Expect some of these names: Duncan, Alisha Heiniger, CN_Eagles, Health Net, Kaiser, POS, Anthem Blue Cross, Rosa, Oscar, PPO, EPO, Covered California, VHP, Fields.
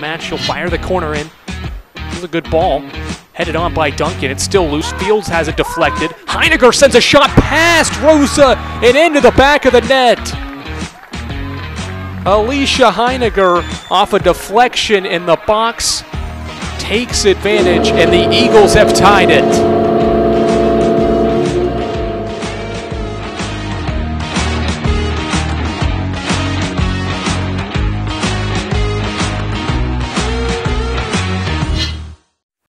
match. She'll fire the corner in. This is a good ball. Headed on by Duncan. It's still loose. Fields has it deflected. Heiniger sends a shot past Rosa and into the back of the net. Alisha Heiniger off a deflection in the box takes advantage, and the Eagles have tied it.